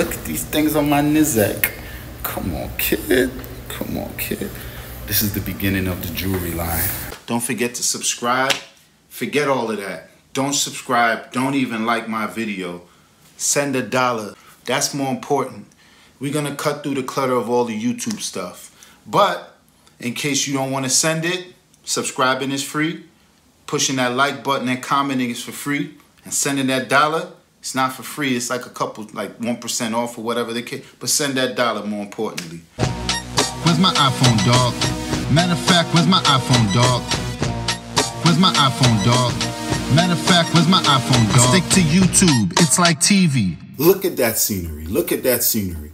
Look at these things on my Nizak. Come on, kid. Come on, kid. This is the beginning of the jewelry line. Don't forget to subscribe. Forget all of that. Don't subscribe. Don't even like my video. Send $1. That's more important. We're going to cut through the clutter of all the YouTube stuff. But in case you don't want to send it, subscribing is free. Pushing that like button and commenting is for free. And sending that $, it's not for free. It's like a couple, like 1% off or whatever they can. But send that $, more importantly. Where's my iPhone, dog? Matter of fact, where's my iPhone, dog? Where's my iPhone, dog? Matter of fact, where's my iPhone, dog? Stick to YouTube. It's like TV. Look at that scenery. Look at that scenery.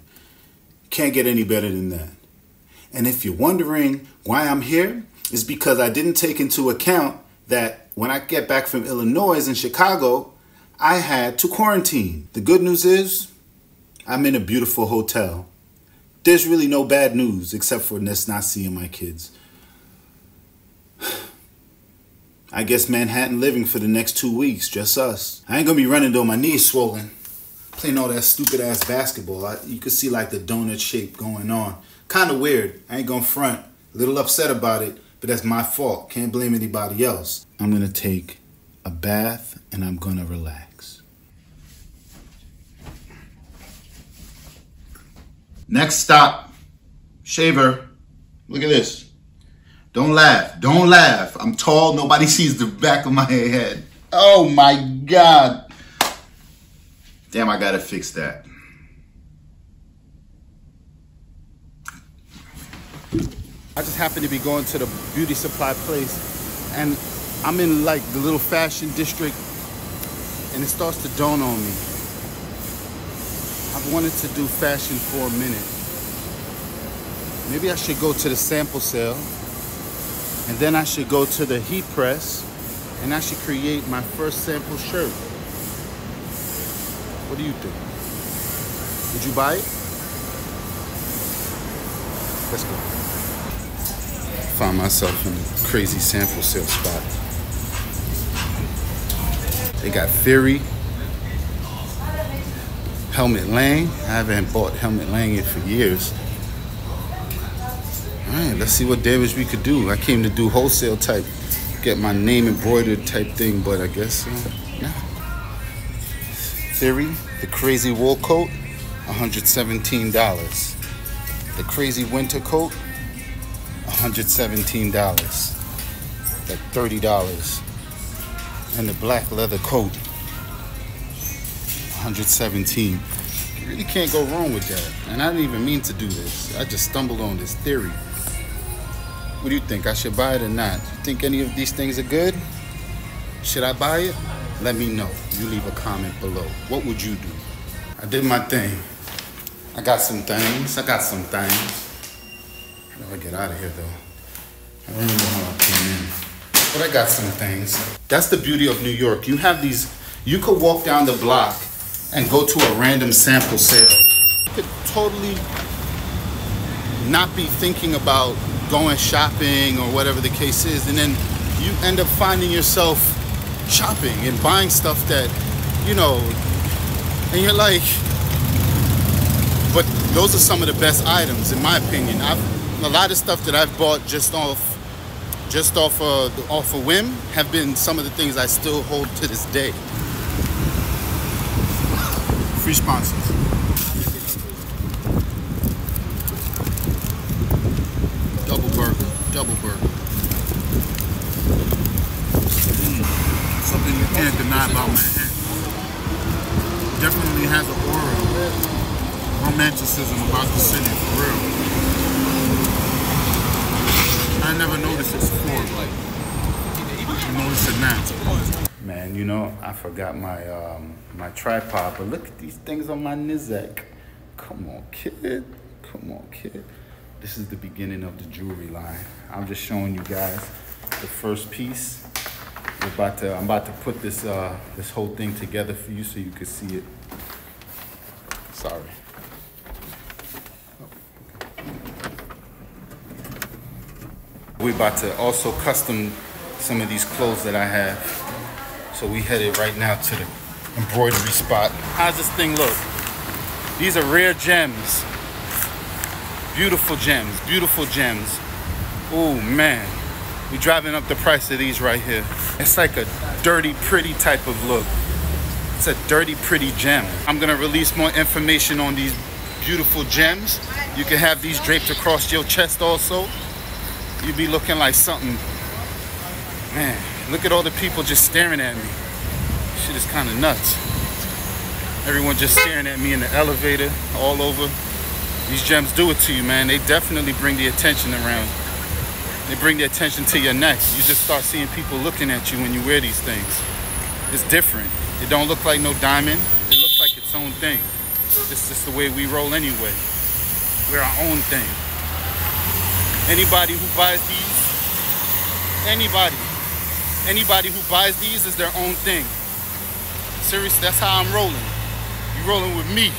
Can't get any better than that. And if you're wondering why I'm here, it's because I didn't take into account that when I get back from Illinois and Chicago, I had to quarantine. The good news is I'm in a beautiful hotel. There's really no bad news except for this not seeing my kids. I guess Manhattan living for the next 2 weeks, just us. I ain't gonna be running though, my knee's swollen. Playing all that stupid ass basketball. You can see like the donut shape going on. Kind of weird. I ain't gonna front. A little upset about it, but that's my fault. Can't blame anybody else. I'm gonna take a bath and I'm gonna relax. Next stop, shaver. Look at this. Don't laugh. Don't laugh. I'm tall. Nobody sees the back of my head. Oh my God. Damn, I gotta fix that. I just happened to be going to the beauty supply place and I'm in like the little fashion district and it starts to dawn on me. I've wanted to do fashion for a minute. Maybe I should go to the sample sale and then I should go to the heat press and I should create my first sample shirt. What do you think? Would you buy it? Let's go. Find myself in a crazy sample sale spot. They got Theory, Helmut Lang. I haven't bought Helmut Lang in for years. All right, let's see what damage we could do. I came to do wholesale type, get my name embroidered type thing, but I guess, yeah. Theory, the crazy wool coat, $117. The crazy winter coat, $117, like $30, and the black leather coat, $117. You really can't go wrong with that. And I didn't even mean to do this. I just stumbled on this Theory. What do you think? I should buy it or not? You think any of these things are good? Should I buy it? Let me know. You leave a comment below. What would you do? I did my thing. I got some things. How do I get out of here though? I don't remember how I came in. But I got some things. That's the beauty of New York. You have these, you could walk down the block and go to a random sample sale. You could totally not be thinking about going shopping or whatever the case is. And then you end up finding yourself shopping and buying stuff that, you know, and you're like, but those are some of the best items in my opinion. A lot of stuff that I've bought just off a whim have been some of the things I still hold to this day. Free sponsors. Double burger. Something you can't deny about Manhattan. Definitely has an aura, romanticism about the city for real. I never noticed it before, like, I noticed it now. Man, you know, I forgot my my tripod, but look at these things on my Nizak. Come on, kid. Come on, kid. This is the beginning of the jewelry line. I'm just showing you guys the first piece. I'm about to put this this whole thing together for you so you can see it. Sorry. We're about to also custom some of these clothes that I have. So we headed right now to the embroidery spot. How's this thing look? These are rare gems. Beautiful gems, beautiful gems. Oh man, we're driving up the price of these right here. It's like a dirty, pretty type of look. It's a dirty, pretty gem. I'm gonna release more information on these beautiful gems. You can have these draped across your chest also. You'll be looking like something. Man, look at all the people just staring at me. Shit is kind of nuts. Everyone just staring at me in the elevator, all over. These gems do it to you, man. They definitely bring the attention around. They bring the attention to your neck. You just start seeing people looking at you when you wear these things. It's different. It don't look like no diamond. It looks like its own thing. It's just the way we roll anyway. We're our own thing. Anybody who buys these, anybody who buys these is their own thing. Seriously, that's how I'm rolling. You rolling with me.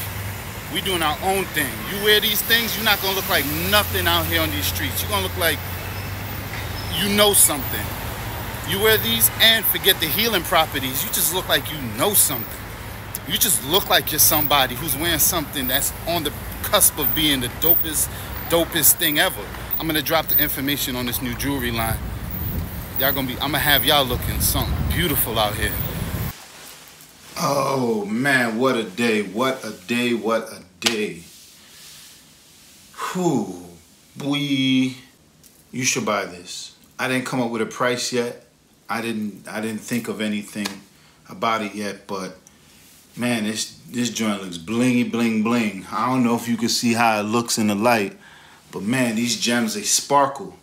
We doing our own thing. You wear these things, you're not gonna look like nothing out here on these streets. You're gonna look like you know something. You wear these and forget the healing properties. You just look like you know something. You just look like you're somebody who's wearing something that's on the cusp of being the dopest thing ever. I'm gonna drop the information on this new jewelry line. Y'all gonna be, I'm gonna have y'all looking something beautiful out here. Oh man, what a day, what a day, what a day. Whew, boy, you should buy this. I didn't come up with a price yet. I didn't think of anything about it yet, but man, this joint looks blingy, bling, bling. I don't know if you can see how it looks in the light, but man, these gems, they sparkle.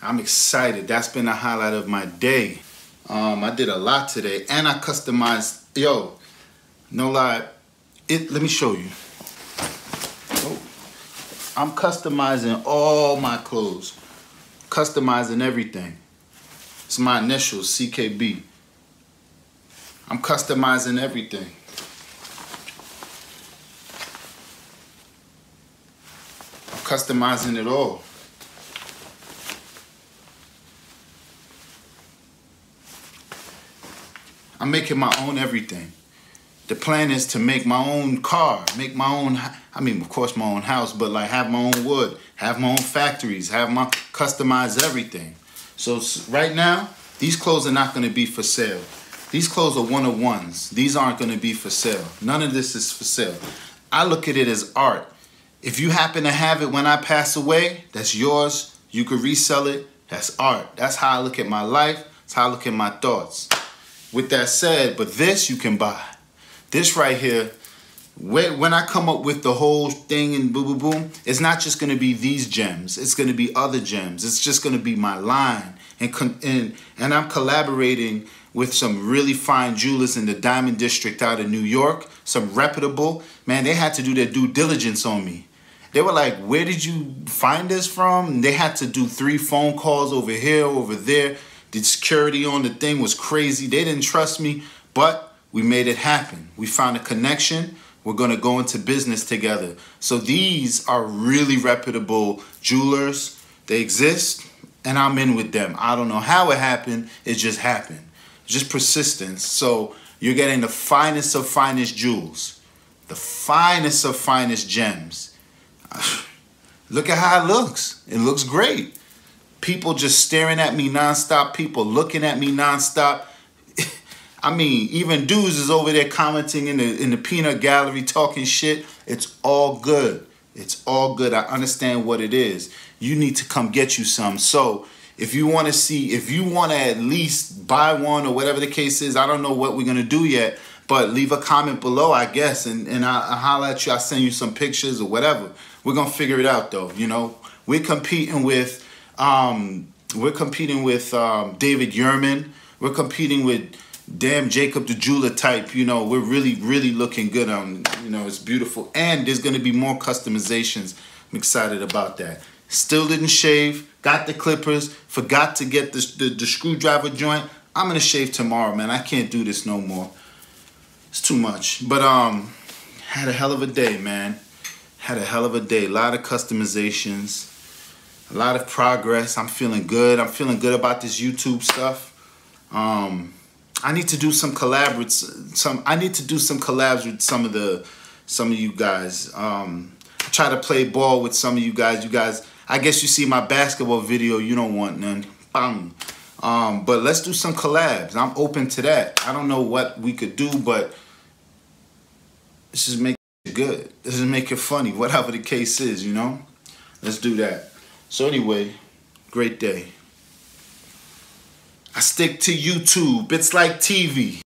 I'm excited. That's been the highlight of my day. I did a lot today, and I customized, yo, no lie, let me show you. Oh, I'm customizing all my clothes, customizing everything. It's my initials, CKB. I'm customizing everything. I'm customizing it all. I'm making my own everything. The plan is to make my own car, make my own, I mean, of course, my own house, but like have my own wood, have my own factories, have my, customize everything. So right now, these clothes are not gonna be for sale. These clothes are one-of-ones. These aren't gonna be for sale. None of this is for sale. I look at it as art. If you happen to have it when I pass away, that's yours. You could resell it, that's art. That's how I look at my life, that's how I look at my thoughts. With that said, but this you can buy. This right here, when I come up with the whole thing and boom, boom, boom, it's not just gonna be these gems, it's gonna be other gems. It's just gonna be my line. And I'm collaborating with some really fine jewelers in the Diamond District out of New York, some reputable, man, they had to do their due diligence on me. They were like, where did you find this from? And they had to do 3 phone calls over here, over there. The security on the thing was crazy. They didn't trust me, but we made it happen. We found a connection. We're going to go into business together. So these are really reputable jewelers. They exist, and I'm in with them. I don't know how it happened. It just happened. Just persistence. So you're getting the finest of finest jewels, the finest of finest gems. Look at how it looks. It looks great. People just staring at me nonstop. People looking at me nonstop. I mean, even dudes is over there commenting in the peanut gallery, talking shit. It's all good. It's all good. I understand what it is. You need to come get you some. So if you want to see, if you want to at least buy one or whatever the case is, I don't know what we're going to do yet, but leave a comment below, I guess, and I'll holler at you. I'll send you some pictures or whatever. We're going to figure it out, though. You know, we're competing with... David Yerman. We're competing with damn Jacob the Jeweler type. You know, we're really, really looking good on, you know, it's beautiful. And there's going to be more customizations. I'm excited about that. Still didn't shave. Got the clippers. Forgot to get the screwdriver joint. I'm going to shave tomorrow, man. I can't do this no more. It's too much. But had a hell of a day, man. Had a hell of a day. A lot of customizations. A lot of progress. I'm feeling good. I'm feeling good about this YouTube stuff. I need to do some collabs with some of the some of you guys. I try to play ball with some of you guys. I guess you see my basketball video. You don't want none. Bang. But let's do some collabs. I'm open to that. I don't know what we could do, but let's just make it good. Let's just make it funny, whatever the case is, you know? Let's do that. So anyway, great day. I stick to YouTube. It's like TV.